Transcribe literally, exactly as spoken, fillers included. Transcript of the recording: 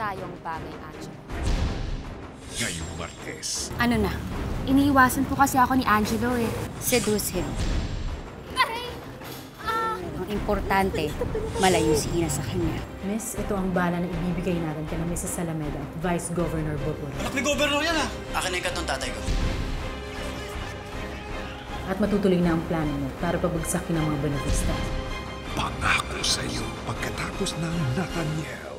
tayong bagay, Angelo. Ngayong Martes. Ano na? Iniiwasan po kasi ako ni Angelo eh. Seduce him. Aray! Ah! Ang importante, malayo si Ina sa kanya. Miss, ito ang bala na ibibigay natin kay Missus Salameda, Vice Governor Bortwell. Anak ni Governor yan ah! Akin na ikatong tatay ko. At matutuloy na ang plano mo para pabagsakin ang mga Benavista. Pangako sa'yo pagkatapos ng Nathaniel.